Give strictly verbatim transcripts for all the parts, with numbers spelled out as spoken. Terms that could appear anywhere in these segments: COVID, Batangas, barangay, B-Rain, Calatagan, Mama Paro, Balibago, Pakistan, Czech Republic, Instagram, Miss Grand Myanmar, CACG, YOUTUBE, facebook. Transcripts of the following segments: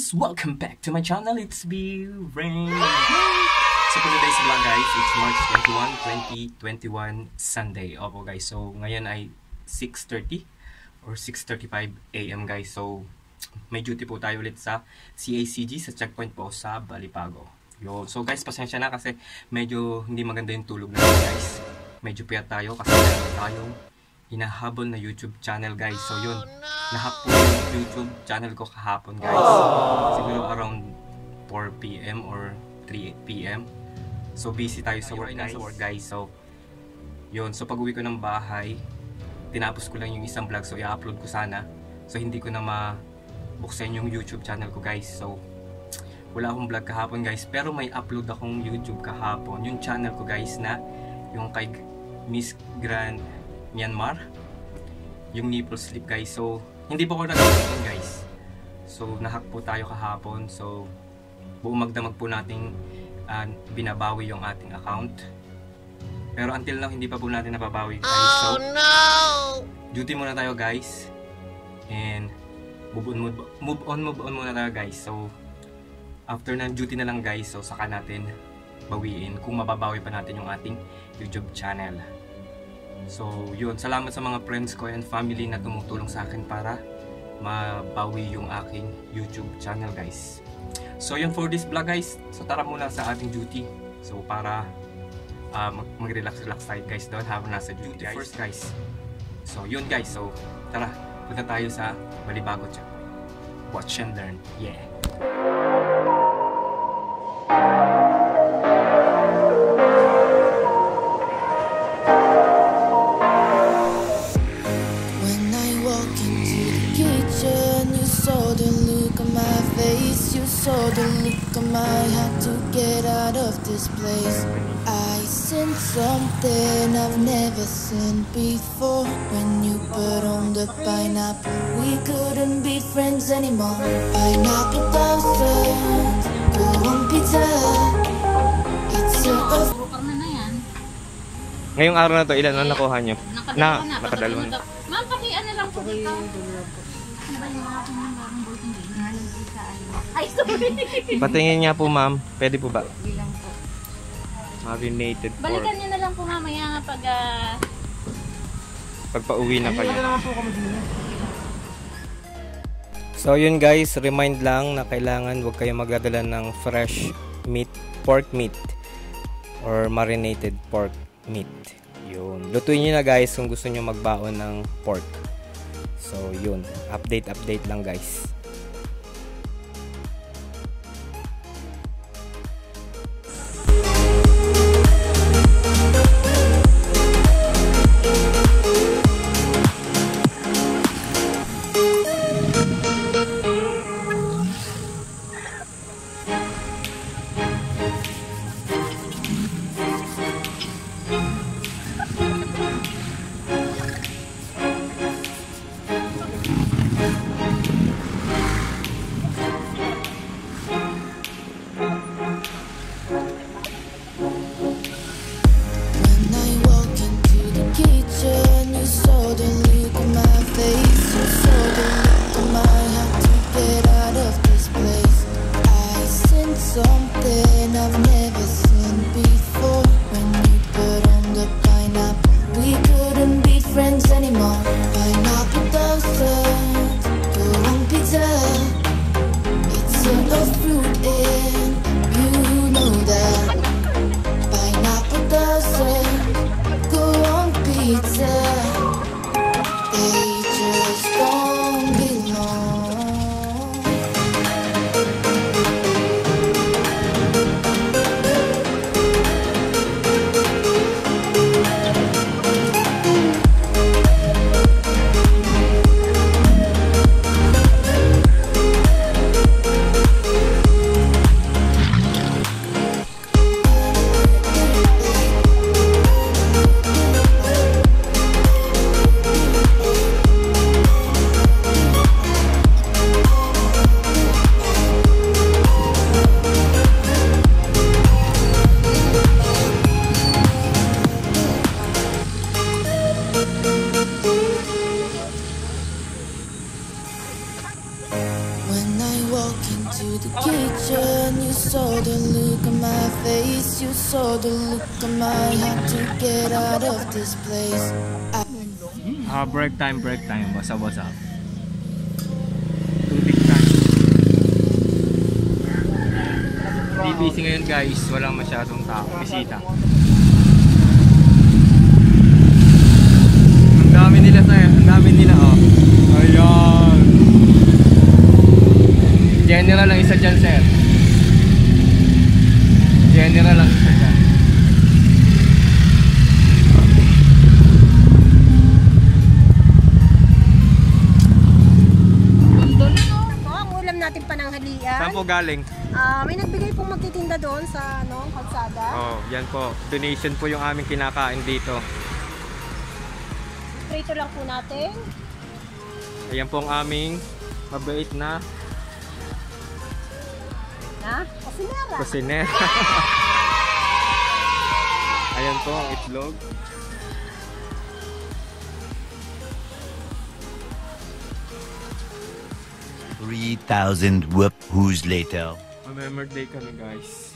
guys! Welcome back to my channel, it's B-Rain! So for today's vlog guys, it's March twenty-first, twenty twenty-one, Sunday. Opo guys, so ngayon ay six thirty or six thirty-five a m guys. So may duty po tayo ulit sa C A C G, sa checkpoint po sa Balibago. Yo. So guys, pasensya na kasi medyo hindi maganda yung tulog natin guys. Medyo puyat tayo kasi meron tayong hinahabol na YouTube channel guys. So yun, lahat po yung YouTube channel ko kahapon guys. Siguro around four p m or three p m So busy tayo sa work guys. Sa work guys. So yun, so pag-uwi ko ng bahay, tinapos ko lang yung isang vlog. So i-upload ko sana. So hindi ko na mabuksan yung YouTube channel ko guys. So wala akong vlog kahapon guys, pero may upload akong YouTube kahapon. Yung channel ko guys na yung kay Miss Grand Myanmar, yung nipple slip guys. So hindi pa ko nag-upload guys, so nahak po tayo kahapon. So buong magdamag po nating uh, binabawi yung ating account, pero until now hindi pa po natin nababawi guys. So oh, no! Duty muna tayo guys, and move on move, move on move on muna tayo guys. So after ng duty na lang guys, so saka natin bawiin kung mababawi pa natin yung ating YouTube channel. So yun, salamat sa mga friends ko and family na tumutulong sa akin para mabawi yung aking YouTube channel guys. So yun for this vlog guys, so tara muna sa ating duty. So para uh, mag-relax-relax tayo guys doon habang nasa duty guys. First guys, so yun guys, so tara, punta tayo sa Balibago check. Watch and learn, yeah! So the look on my heart to get out of this place. I seen something I've never seen before. When you put on the pineapple, we couldn't be friends anymore. Pineapple toaster, buong pizza. It's so off. Ngayong araw na to, ilan na nakuha nyo? Na, nakadalawa na. Ma'am, pakian na lang po dito. Ano ba yung mga pangarang bulting dito? Ay, sorry. Patingin niya po ma'am, pwede po ba? Bilang po. Marinated pork. Balikan niyo na lang po mamaya nga pag uh... pagpa-uwi na kayo. So yun guys, remind lang na kailangan huwag kayong magdadala ng fresh meat, pork meat or marinated pork meat. Yun. Lutuin niyo na guys kung gusto niyo magbaon ng pork. So yun, update update lang guys. the kitchen, you saw the look on my face, you saw the look on my heart to get out of this place. I... Uh, break time, break time, basa-basa. Tubig time. Hindi busy ngayon guys, walang masyadong tao, bisita. Ang dami nila tayo, ang dami nila oh. Ayan. General lang isa dyan sir. General lang isa dyan. Saan po galing? Uh, may nagbigay pong magtitinda doon sa ano, kalsada. Oh, yan po. Donation po yung aming kinakain dito. Prito lang po natin. Ayan po ang aming mabait na na? Kusinera. Kusinera. Ayan po ang itlog. three thousand whoop-whoos later. Remember day kami guys.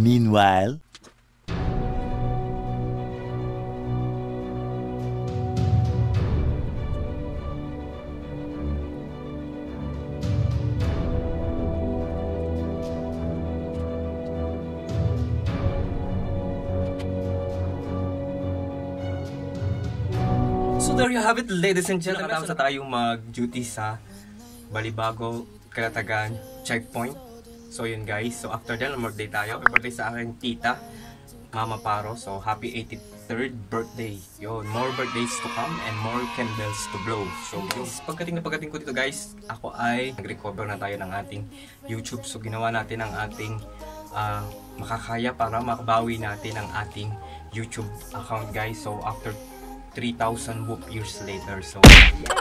Meanwhile, so there you have it, ladies and gentlemen. Nakatapos na tayong mag-duty sa Balibago, Calatagan checkpoint. So yun guys, so after that, mag-birthday tayo. Birthday sa aking tita, Mama Paro. So happy eighty-third birthday. Yun, more birthdays to come and more candles to blow. So guys, pagkating na pagkating ko dito guys, ako ay nag-recover na tayo ng ating YouTube. So ginawa natin ang ating uh, makakaya para makabawi natin ang ating YouTube account guys. So after three thousand whoop years later. So yeah.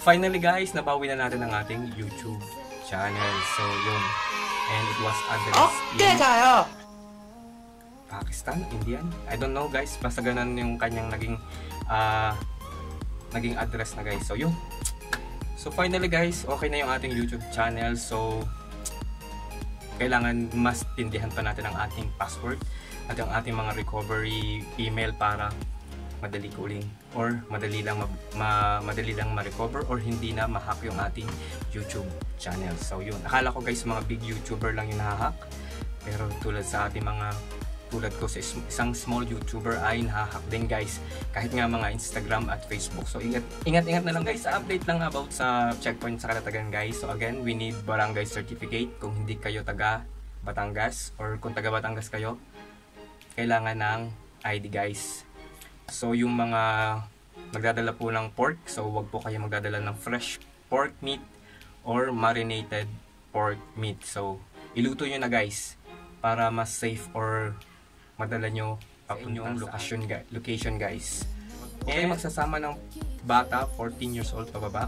Finally guys, nabawi na natin ang ating YouTube channel. So yun, and it was addressed okay, in Pakistan, Indian, I don't know guys, basta ganun yung kanyang naging uh, naging address na guys. So yun, so finally guys, okay na yung ating YouTube channel. So kailangan mas tindihan pa natin ang ating password at ang ating mga recovery email para madali ko uling or madali lang ma, ma madali lang ma-recover or hindi na ma-hack yung ating YouTube channel. So yun, akala ko guys mga big YouTuber lang yung nahahack, pero tulad sa ating mga tulad ko sa isang small YouTuber ay nahahack din guys, kahit nga mga Instagram at Facebook. So ingat ingat ingat na lang guys sa update lang about sa checkpoint sa Calatagan guys. So again, we need barangay certificate kung hindi kayo taga Batangas, or kung taga Batangas kayo kailangan ng I D guys. So yung mga nagdadala po ng pork, so wag po kayo magdadala ng fresh pork meat or marinated pork meat. So iluto nyo na guys para mas safe or madala nyo papuntang location, location guys. Huwag kayo magsasama ng bata, fourteen years old pababa.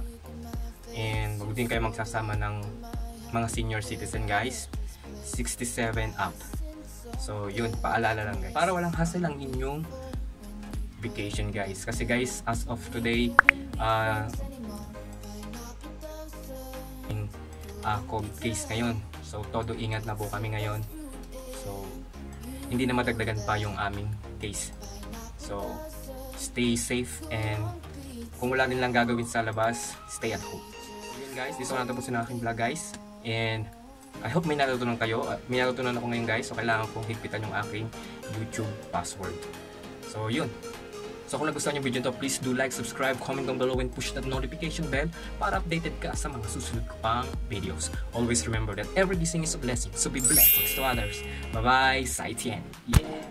And huwag din kayo magsasama ng mga senior citizen guys, sixty-seven up. So yun, paalala lang guys. Para walang hassle ang inyong vacation guys, kasi guys as of today uh, in uh, COVID case ngayon, so todo ingat na po kami ngayon, so hindi na madagdagan pa yung aming case. So stay safe, and kung wala din lang gagawin sa labas, stay at home. So yun guys, dito na tapos na aking vlog guys, and I hope may natutunan kayo. uh, may natutunan ako ngayon guys, so kailangan kong higpitan yung aking YouTube password. So yun. So kung nagustuhan yung video to, please do like, subscribe, comment down below, and push that notification bell para updated ka sa mga susunod ko pang videos. Always remember that every blessing is a blessing, so be blessings to others. Bye-bye! Sai Tien! Yeah!